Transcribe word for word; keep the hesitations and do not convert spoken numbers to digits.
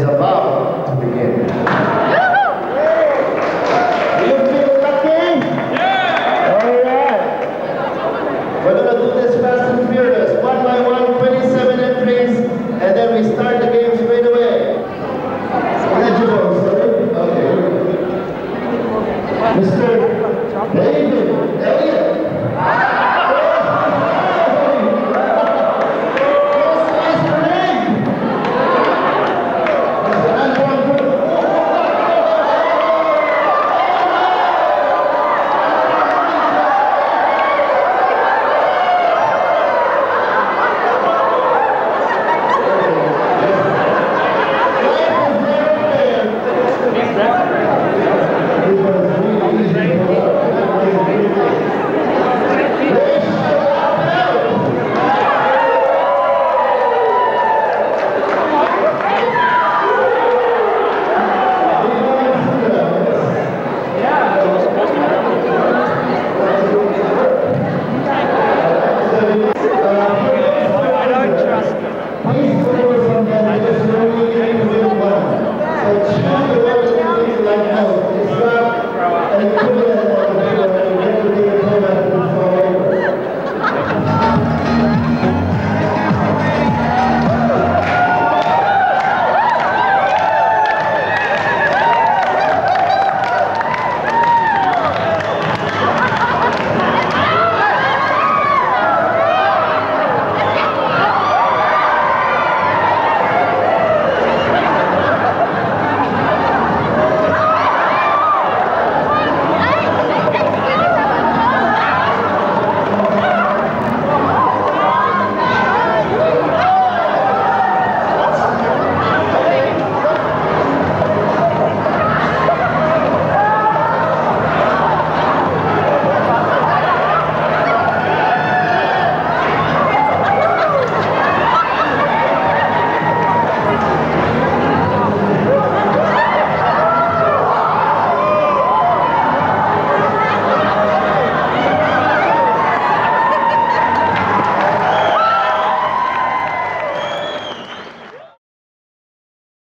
is about to begin.